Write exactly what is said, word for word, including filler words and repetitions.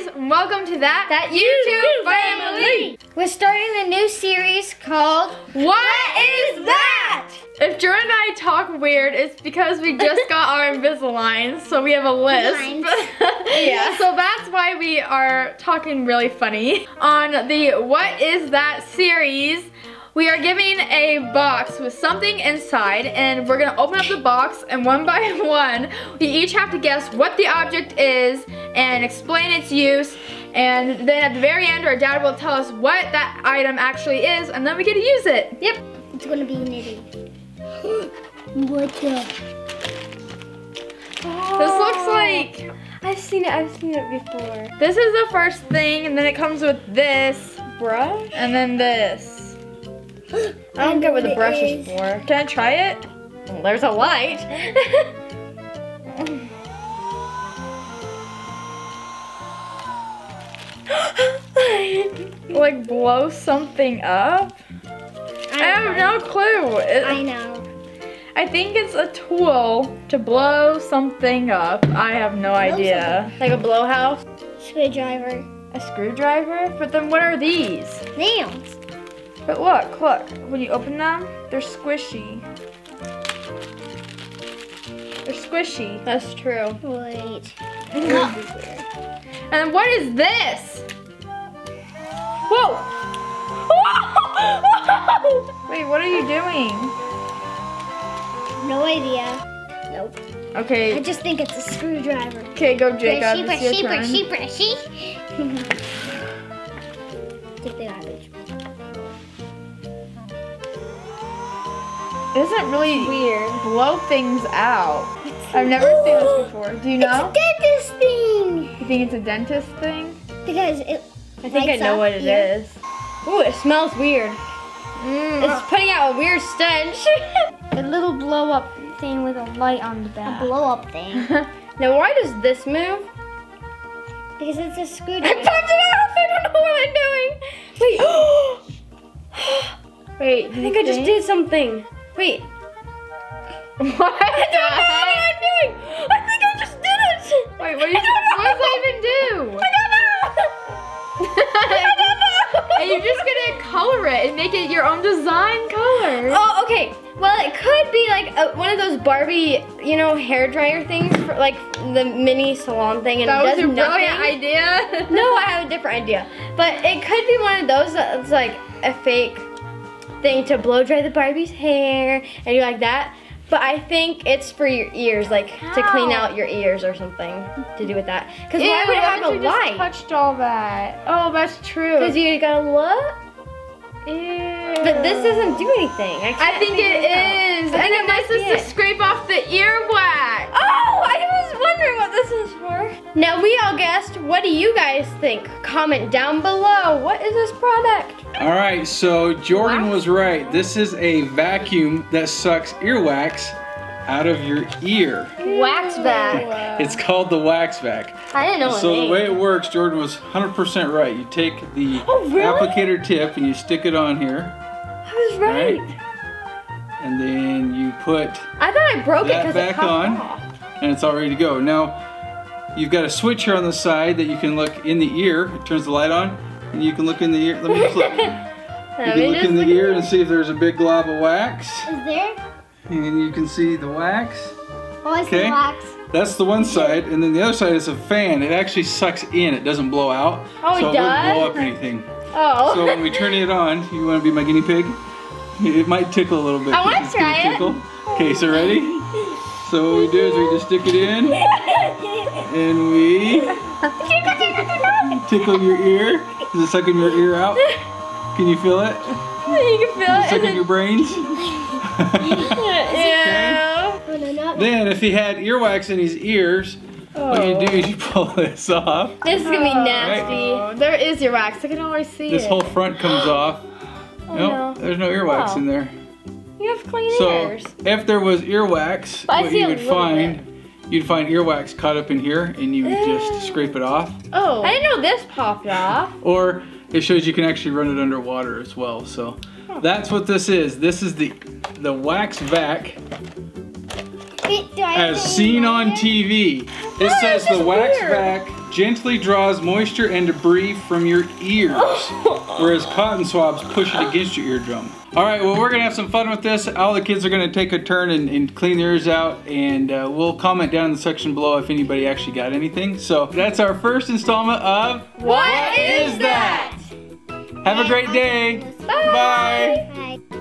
guys, welcome to that, that YouTube family. We're starting a new series called What, what Is That? If Jordan and I talk weird, it's because we just got our Invisalign, so we have a lisp. Yeah. So that's why we are talking really funny. On the What Is That series, we are giving a box with something inside, and we're gonna open up the box, and one by one, we each have to guess what the object is and explain its use, and then at the very end, our dad will tell us what that item actually is, and then we get to use it. Yep. It's gonna be knitting. What the? Oh. This looks like... I've seen it, I've seen it before. This is the first thing, and then it comes with this. Brush? And then this. I don't get what the brush is for. Can I try it? Well, there's a light. Like blow something up? I, I have know. no clue. It, I know. I think it's a tool to blow something up. I have no idea. Something. Like a blowhouse? Screwdriver. A screwdriver? But then what are these? Nails. But look, look, when you open them, they're squishy. They're squishy. That's true. Wait. Oh. And what is this? Whoa! Whoa! Wait, what are you doing? No idea. Nope. Okay. I just think it's a screwdriver. Okay, go Jacob. Sheeper, sheeper, sheeper, sheeper. Take the garbage. It doesn't really weird. blow things out. It's I've never ooh, seen this before. Do you know? It's a dentist thing. You think it's a dentist thing? Because it I think I know what it here. is. Ooh, it smells weird. Mm, it's oh. putting out a weird stench. A little blow up thing with a light on the back. A blow up thing. Now why does this move? Because it's a screwdriver. I popped it off! I don't know what I'm doing. Wait. Wait. I think I just think? did something. Wait. What? I don't know what I'm doing. I think I just did it. Wait, what, are you, what does that even do? I don't know. I don't know. And you're just gonna color it and make it your own design color. Oh, okay. Well, it could be like a, one of those Barbie, you know, hair dryer things, for like the mini salon thing, and that it does nothing. That was a brilliant idea. No, I have a different idea. But it could be one of those that's like a fake thing to blow dry the Barbie's hair and you like that, but I think it's for your ears, like Ow. to clean out your ears or something to do with that. Because why would it have a light? Touched all that. Oh, that's true. Because you gotta look. Ew. But this doesn't do anything. I, can't I think it, it is, I think and then this is it. to scrape off the earwax. Oh, I was wondering what this was for. Now we all guessed. What do you guys think? Comment down below. What is this product? All right, so Jordan was right. This is a vacuum that sucks earwax out of your ear. WaxVac. It's called the WaxVac. I didn't know what it meant. So the way it works, Jordan was one hundred percent right. You take the oh, really? applicator tip and you stick it on here. I was right. right? And then you put I thought I broke that it back it on off. and it's all ready to go. Now, you've got a switch here on the side that you can look in the ear. It turns the light on. And you can look in the ear. Let me flip. You can look in the ear and see if there's a big glob of wax. Is there? And you can see the wax. Oh, I see the wax. That's the one side, and then the other side is a fan. It actually sucks in. It doesn't blow out. Oh, it does? So it wouldn't blow up anything. Oh. So when we turn it on, you want to be my guinea pig? It might tickle a little bit. I want to try it. Okay, so ready? So what we do is we just stick it in, and we tickle your ear. Is it sucking your ear out? Can you feel it? You can feel it. Is it sucking it... your brains? Yeah. Okay. No, then if he had earwax in his ears, oh. what you do is you pull this off. This is going to be nasty. Right? Oh, there is earwax. I can already see this it. This whole front comes off. Oh, nope, no. There's no earwax oh. in there. You have clean so ears. So if there was earwax, but what you would find... Bit. You'd find earwax caught up in here and you would just scrape it off. Oh, I didn't know this popped off. Or it shows you can actually run it underwater as well. So huh. that's what this is. This is the the WaxVac as seen on T V. It says the WaxVac gently draws moisture and debris from your ears, whereas cotton swabs push it against your eardrum. All right, well, we're gonna have some fun with this. All the kids are gonna take a turn and, and clean their ears out, and uh, we'll comment down in the section below if anybody actually got anything. So that's our first installment of What Is That? Have a great day. Bye. Bye. Bye.